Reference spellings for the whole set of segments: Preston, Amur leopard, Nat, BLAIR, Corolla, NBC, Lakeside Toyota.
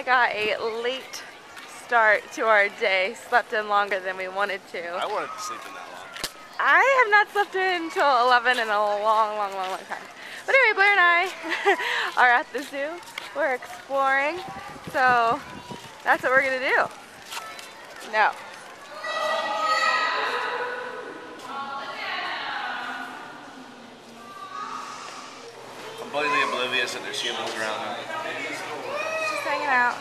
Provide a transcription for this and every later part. I got a late start to our day. Slept in longer than we wanted to. I wanted to sleep in that long. I have not slept in until 11 in a long time. But anyway, Blair and I are at the zoo. We're exploring. So that's what we're going to do. No. Completely oblivious that there's humans around. Just hanging out.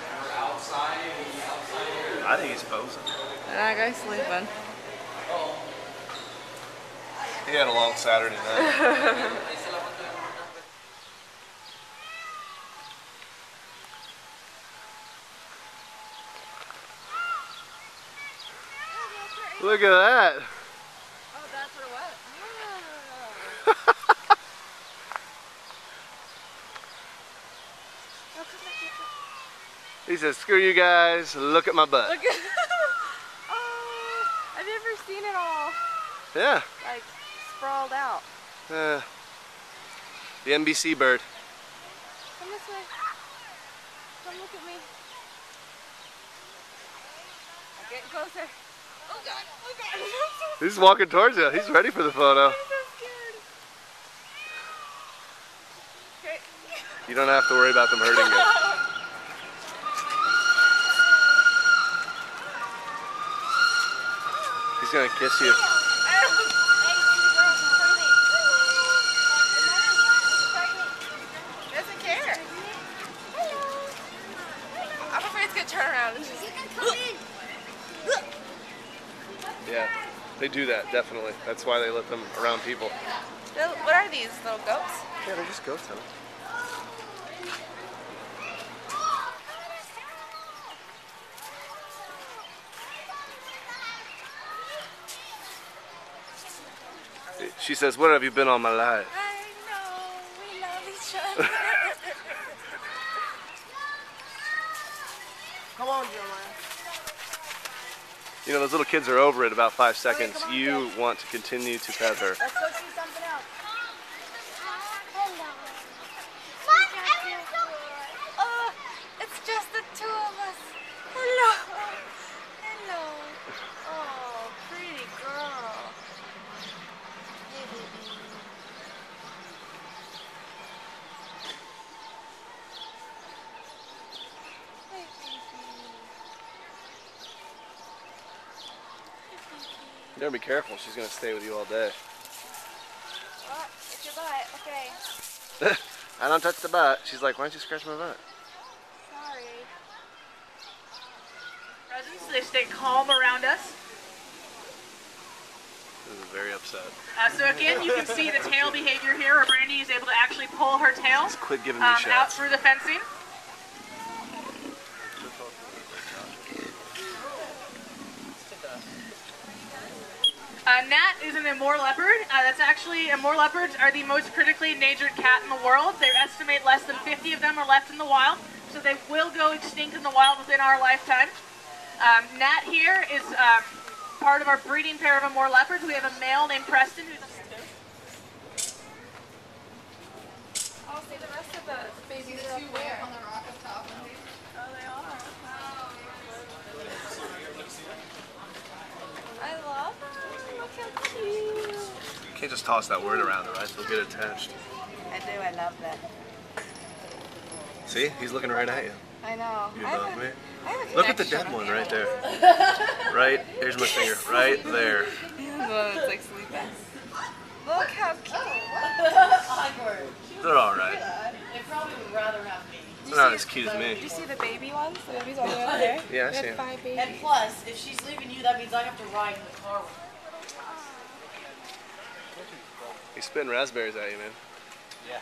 I think he's posing. And I go sleeping. He had a long Saturday night. Look at that. Oh, that's what it was? No, no, no, no. He says, "Screw you guys, look at my butt." Look at oh, I've never seen it all. Yeah. Like, sprawled out. The NBC bird. Come this way. Come look at me. I'm getting closer. Oh God, oh God. So he's walking towards you. He's ready for the photo. I'm so scared. Okay. You don't have to worry about them hurting you. He's gonna kiss you. He doesn't care. I'm afraid it's gonna turn around and just. Yeah, they do that, definitely. That's why they let them around people. What are these, little goats? Yeah, they're just goats, huh? She says, "Where have you been all my life?" I know, we love each other. Come on, Jeremiah. You know, those little kids are over it about 5 seconds. Okay, on, you go. Want to continue to pet her. Let's go see something else. Hello. It's just the two of us. Hello. Hello. Oh, pretty girl. You better be careful, she's gonna stay with you all day. Oh, it's your butt, okay. I don't touch the butt. She's like, "Why don't you scratch my butt?" Sorry. Presents, they stay calm around us. This is very upset. So again, you can see the tail behavior here where Brandy is able to actually pull her tail quit giving me shots. Out through the fencing. Nat is an Amur leopard. That's actually, Amur leopards are the most critically endangered cat in the world. They estimate less than 50 of them are left in the wild, so they will go extinct in the wild within our lifetime. Nat here is part of our breeding pair of Amur leopards. We have a male named Preston. I'll see the rest of the babies up there. On the rock up top. Oh, they are. I love them. Look how cute. You can't just toss that word around, right? They'll get attached. I do. I love that. See? He's looking right at you. I know. You love me. Look at the dead one right there. Right? There's my finger. Right there. It's like sleep ass. Look how cute. They're all right. They probably would rather have me. They're not as cute as me. Do you see the baby ones? The babies all the way over there? Yeah, I see them. Five babies. And plus, if she's leaving you, that means I have to ride in the car with her. He's spitting raspberries at you, man. Yeah.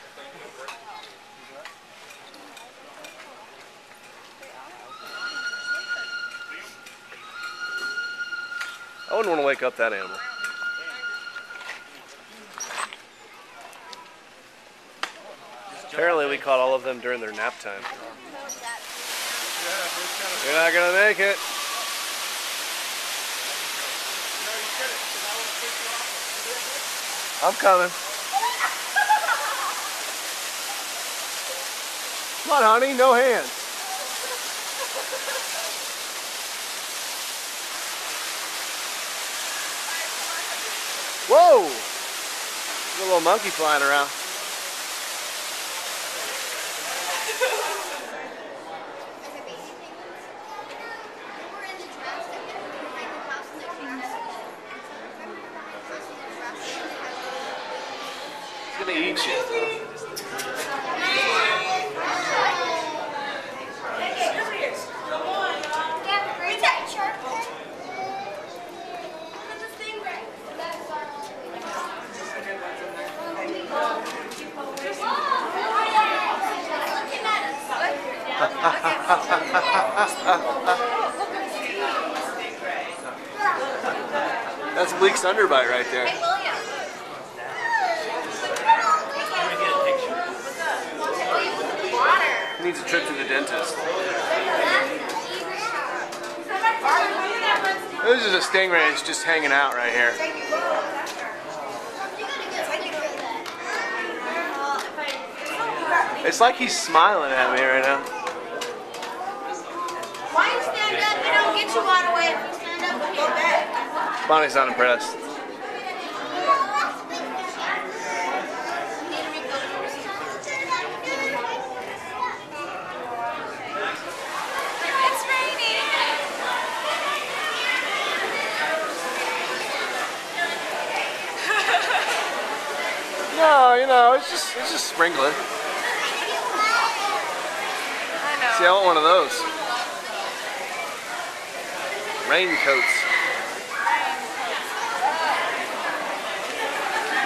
I wouldn't want to wake up that animal. Apparently we caught all of them during their nap time. You're not going to make it. I'm coming. Come on, honey, no hands. Whoa! There's a little monkey flying around. It's gonna eat you. That's Bleak's underbite right there. Hey, William. He needs a trip to the dentist. This is a stingray. It's just hanging out right here. It's like he's smiling at me right now. Why you stand up? They don't get you all the way. If you stand up, go back. Bonnie's not impressed. It's raining. No, you know, it's just sprinkling. See, I want one of those. Raincoats.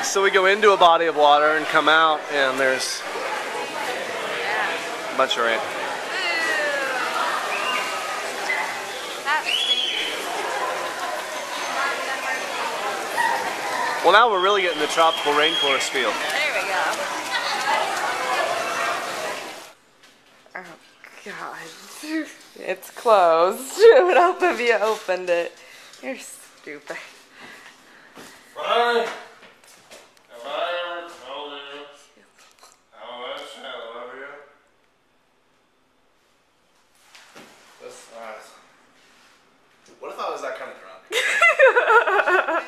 So we go into a body of water and come out, and there's a bunch of rain. Well, now we're really getting the tropical rainforest feel. There we go. God, it's closed. It would help if you opened it. You're stupid. Bye. What if I was that kind of drunk?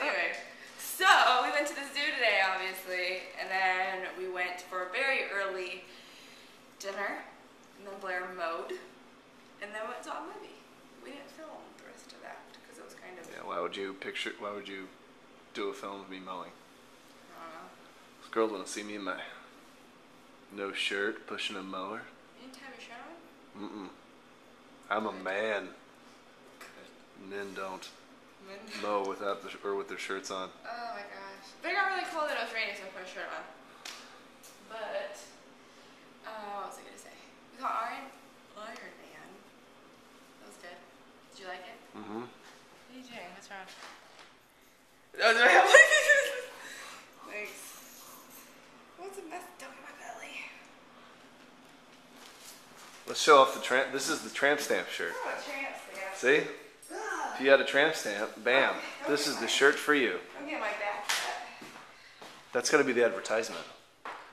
Anyway, so we went to the zoo today, obviously, and then we went for a very early dinner. And then Blair mowed, and then went and saw a movie. We didn't film the rest of that because it was kind of... Yeah, why would you do a film of me mowing? I don't know. This girl's gonna see me in my no shirt, pushing a mower. You didn't have your shirt on? Mm-mm. I'm a man. Men don't mow without with their shirts on. Oh my gosh. But it got really cold and it was raining, so I put a shirt on. But, what was I gonna say? We got Iron Man. That was good. Did you like it? Mm-hmm. What are you doing? What's wrong? That was my belly. Thanks. What's the mess down in my belly? Let's show off the tramp. This is the tramp stamp shirt. Oh, a tramp stamp. See? Ugh. If you had a tramp stamp, bam. Okay, this is the shirt for you. I'm getting my back cut. That's going to be the advertisement.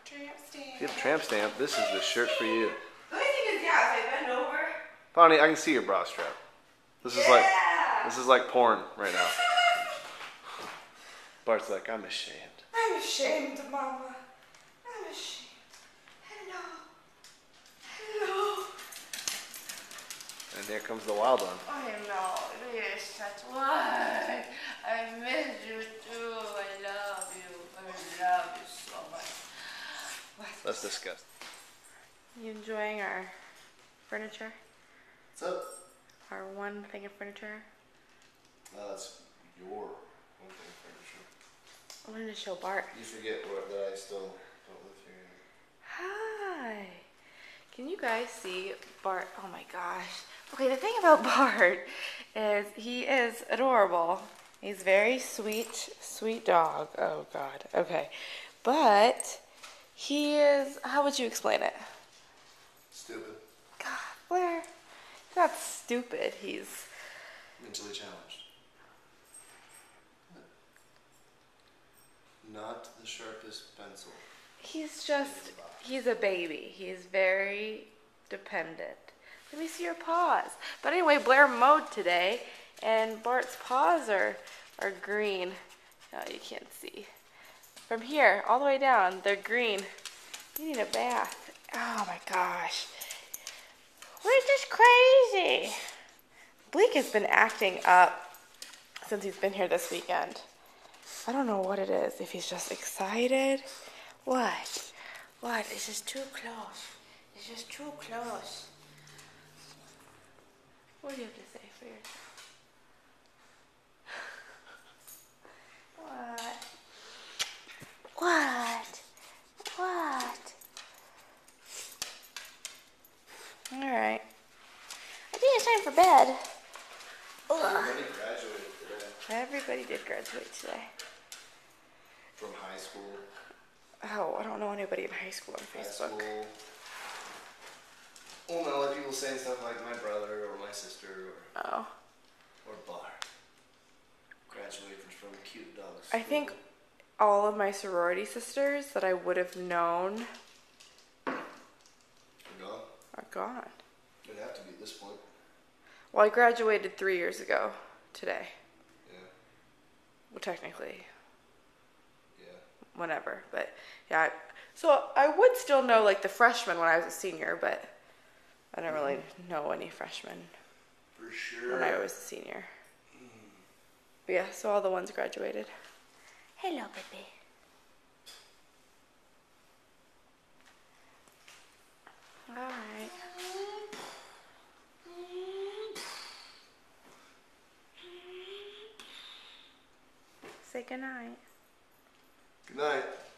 Tramp stamp. If you have a tramp stamp, this is the shirt for you. Bonnie, I can see your bra strap. This is like porn right now. Bart's like, I'm ashamed. I'm ashamed, Mama. I'm ashamed. Hello. And there comes the wild one. I know. You're such one. I miss you too. I love you. I love you so much. Let's discuss. You enjoying our furniture? What's up? Our one thing of furniture. No, that's your one thing of furniture. I wanted to show Bart. You forget that I still don't live here. Hi. Can you guys see Bart? Oh my gosh. Okay, the thing about Bart is he is adorable. He's very sweet, sweet dog. Oh God. Okay. But he is, how would you explain it? Stupid. God, Blair. He's not stupid, he's... mentally challenged. Not the sharpest pencil. He's just... he's a baby. He's very dependent Let me see your paws. But anyway, Blair mowed today, and Bart's paws are green. Oh, you can't see. From here, all the way down, they're green. You need a bath. Oh my gosh. We're just crazy. Bleak has been acting up since he's been here this weekend. I don't know what it is. If he's just excited. What? What? It's just too close. It's just too close. What do you have to say for yourself? What? What? What? All right. I think it's time for bed. Everybody graduated today. Everybody did graduate today. From high school. Oh, I don't know anybody in high school on Facebook. Well, no, like people saying stuff like my brother or my sister or or Bar graduated from cute dogs. I think all of my sorority sisters that I would have known are gone. It'd have to be at this point. Well, I graduated 3 years ago today. Yeah. Well, technically. Yeah. Whenever, but yeah. So I would still know like the freshmen when I was a senior, but I don't really know any freshmen. For sure. When I was a senior. But yeah, so all the ones graduated. Hello, baby. All right. Say goodnight. Good night.